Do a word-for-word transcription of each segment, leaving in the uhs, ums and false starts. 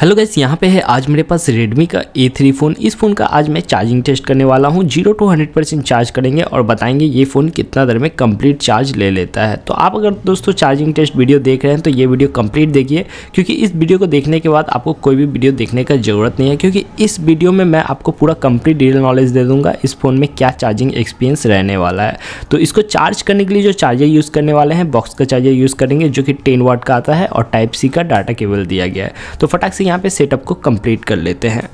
Hello guys, यहाँ पे है आज मेरे पास रेडमी का ए थ्री फ़ोन। इस फ़ोन का आज मैं चार्जिंग टेस्ट करने वाला हूँ। Zero to hundred percent charge करेंगे और बताएंगे ये फ़ोन कितना देर में कंप्लीट चार्ज ले लेता है। तो आप अगर दोस्तों चार्जिंग टेस्ट वीडियो देख रहे हैं तो ये वीडियो कंप्लीट देखिए, क्योंकि इस वीडियो को देखने के बाद आपको कोई भी वीडियो देखने का ज़रूरत नहीं है, क्योंकि इस वीडियो में मैं आपको पूरा कंप्लीट डिटेल नॉलेज दे दूँगा इस फ़ोन में क्या चार्जिंग एक्सपीरियंस रहने वाला है। तो इसको चार्ज करने के लिए जो चार्जर यूज़ करने वाले हैं, बॉक्स का चार्जर यूज़ करेंगे जो कि टेन वाट का आता है और टाइप सी का डाटा केबल दिया गया है। तो फटाक से यहाँ पे सेटअप को कंप्लीट कर लेते हैं।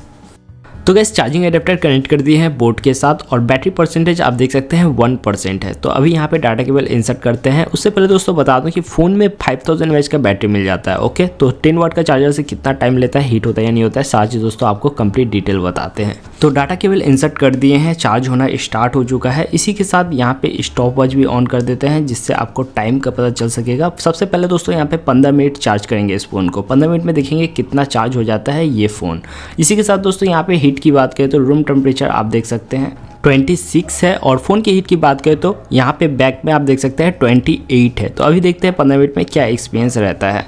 तो गाइस, चार्जिंग एडेप्टर कनेक्ट कर दिए हैं बोर्ड के साथ और बैटरी परसेंटेज आप देख सकते हैं वन परसेंट है। तो अभी यहाँ पे डाटा केबल इंसर्ट करते हैं। उससे पहले दोस्तों बता दूं कि फ़ोन में फाइव थाउजेंड एमएच का बैटरी मिल जाता है। ओके, तो टेन वाट का चार्जर से कितना टाइम लेता है, हीट होता है या नहीं होता है, साथ ही दोस्तों आपको कंप्लीट डिटेल बताते हैं। तो डाटा केबल इंसर्ट कर दिए हैं, चार्ज होना स्टार्ट हो चुका है। इसी के साथ यहाँ पे स्टॉप वॉच भी ऑन कर देते हैं जिससे आपको टाइम का पता चल सकेगा। सबसे पहले दोस्तों यहाँ पे पंद्रह मिनट चार्ज करेंगे इस फ़ोन को। पंद्रह मिनट में देखेंगे कितना चार्ज हो जाता है ये फ़ोन। इसी के साथ दोस्तों यहाँ पे हीट की बात करें तो रूम टेम्परेचर आप देख सकते हैं छब्बीस है और फ़ोन की हीट की बात करें तो यहाँ पे बैक में आप देख सकते हैं अट्ठाईस है। तो अभी देखते हैं पंद्रह मिनट में क्या एक्सपीरियंस रहता है।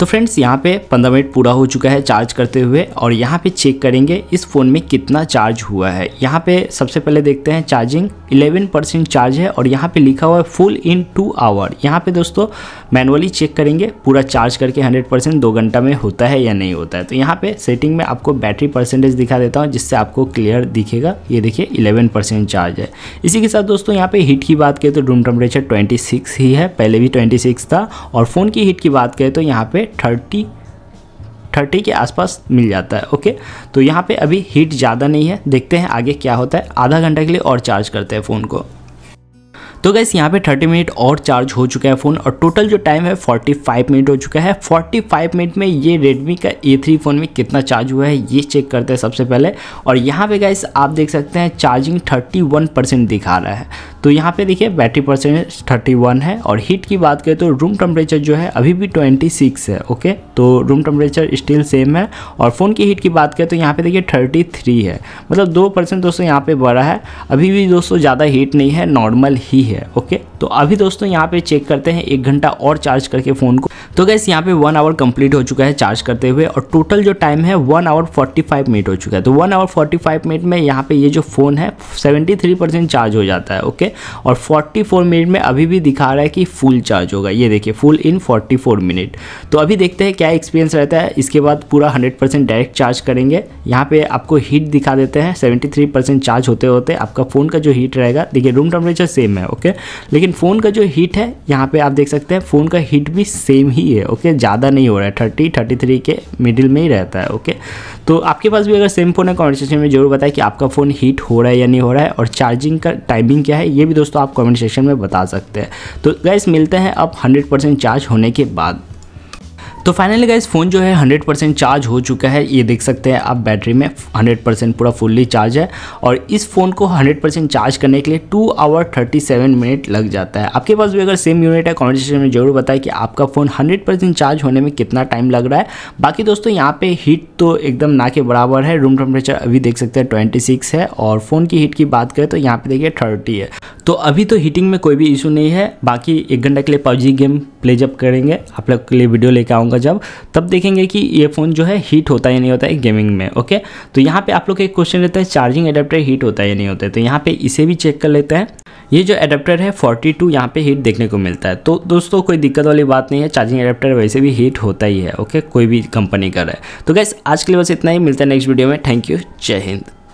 तो फ्रेंड्स, यहाँ पे पंद्रह मिनट पूरा हो चुका है चार्ज करते हुए और यहाँ पे चेक करेंगे इस फ़ोन में कितना चार्ज हुआ है। यहाँ पे सबसे पहले देखते हैं चार्जिंग इलेवन परसेंट चार्ज है और यहाँ पे लिखा हुआ है फुल इन टू आवर। यहाँ पे दोस्तों मैनुअली चेक करेंगे पूरा चार्ज करके हंड्रेड परसेंट दो घंटा में होता है या नहीं होता है। तो यहाँ पर सेटिंग में आपको बैटरी परसेंटेज दिखा देता हूँ जिससे आपको क्लियर दिखेगा। ये देखिए इलेवन परसेंट चार्ज है। इसी के साथ दोस्तों यहाँ पर हीट की बात करें तो रूम टेम्परेचर ट्वेंटी सिक्स ही है, पहले भी ट्वेंटी सिक्स था। और फ़ोन की हीट की बात करें तो यहाँ पर थर्टी थर्टी के आसपास मिल जाता है। ओके, तो यहाँ पे अभी हीट ज़्यादा नहीं है, देखते हैं आगे क्या होता है। आधा घंटा के लिए और चार्ज करते हैं फ़ोन को। तो गाइस, यहाँ पे थर्टी मिनट और चार्ज हो चुका है फ़ोन और टोटल जो टाइम है पैंतालीस मिनट हो चुका है। पैंतालीस मिनट में ये Redmi का ए थ्री फ़ोन में कितना चार्ज हुआ है ये चेक करते हैं सबसे पहले। और यहाँ पे गाइस आप देख सकते हैं चार्जिंग इकतीस परसेंट दिखा रहा है। तो यहाँ पे देखिए बैटरी परसेंटेज इकतीस है और हीट की बात करें तो रूम टेम्परेचर जो है अभी भी छब्बीस है। ओके, तो रूम टेम्परेचर स्टिल सेम है। और फ़ोन की हीट की बात करें तो यहाँ पे देखिए तैंतीस है, मतलब दो परसेंट दोस्तों यहाँ पे बढ़ा है। अभी भी दोस्तों ज़्यादा हीट नहीं है, नॉर्मल ही है। ओके, तो अभी दोस्तों यहाँ पे चेक करते हैं एक घंटा और चार्ज करके फ़ोन को। तो गाइस, यहाँ पे वन आवर कंप्लीट हो चुका है चार्ज करते हुए और टोटल जो टाइम है one hour forty five minute हो चुका है। तो one hour forty five minute में यहाँ पे ये जो फ़ोन है सेवेंटी थ्री परसेंट चार्ज हो जाता है। ओके, और फोर्टी फोर मिनट में अभी भी दिखा रहा है कि फुल चार्ज होगा। ये देखिए full in forty four minute. तो अभी देखते हैं क्या एक्सपीरियंस रहता है। इसके बाद पूरा हंड्रेड परसेंट डायरेक्ट चार्ज करेंगे। यहाँ पर आपको हीट दिखा देते हैं, सेवेंटी थ्री परसेंट चार्ज होते होते आपका फ़ोन का जो हीट रहेगा, देखिए रूम टेम्परेचर सेम है। ओके, लेकिन फ़ोन का जो हीट है यहाँ पे आप देख सकते हैं फ़ोन का हीट भी सेम ही है। ओके, ज़्यादा नहीं हो रहा है, थर्टी थर्टी थ्री के मिडिल में ही रहता है। ओके, तो आपके पास भी अगर सेम फ़ोन है कमेंट सेक्शन में ज़रूर बताएं कि आपका फ़ोन हीट हो रहा है या नहीं हो रहा है और चार्जिंग का टाइमिंग क्या है ये भी दोस्तों आप कमेंट सेक्शन में बता सकते हैं। तो गाइस, मिलते हैं अब हंड्रेड परसेंट चार्ज होने के बाद। तो फाइनली गाइस, फ़ोन जो है हंड्रेड परसेंट चार्ज हो चुका है। ये देख सकते हैं आप, बैटरी में हंड्रेड परसेंट पूरा फुल्ली चार्ज है। और इस फ़ोन को हंड्रेड परसेंट चार्ज करने के लिए two hour thirty seven minute लग जाता है। आपके पास भी अगर सेम यूनिट है कमेंट सेक्शन में ज़रूर बताएं कि आपका फ़ोन हंड्रेड परसेंट चार्ज होने में कितना टाइम लग रहा है। बाकी दोस्तों यहाँ पे हीट तो एकदम ना के बराबर है। रूम टेम्परेचर अभी देख सकते हैं ट्वेंटी सिक्स है और फ़ोन की हीट की बात करें तो यहाँ पर देखिए थर्टी है। तो अभी तो हीटिंग में कोई भी इशू नहीं है। बाकी एक घंटे के लिए पबजी गेम प्ले जब करेंगे, आप लोग के लिए वीडियो लेकर आऊँगा, जब तब देखेंगे कि ये फ़ोन जो है हीट होता है या नहीं होता है गेमिंग में। ओके, तो यहाँ पे आप लोग एक क्वेश्चन रहता है चार्जिंग एडेप्टर हीट होता है या नहीं होता है। तो यहाँ पे इसे भी चेक कर लेते हैं। ये जो एडेप्टर है फोर्टी टू यहाँ पे हीट देखने को मिलता है। तो दोस्तों कोई दिक्कत वाली बात नहीं है, चार्जिंग एडेप्टर वैसे भी हीट होता ही है। ओके, कोई भी कंपनी का रहा है। तो गाइस, आज के लिए बस इतना ही। मिलता है नेक्स्ट वीडियो में। थैंक यू, जय हिंद।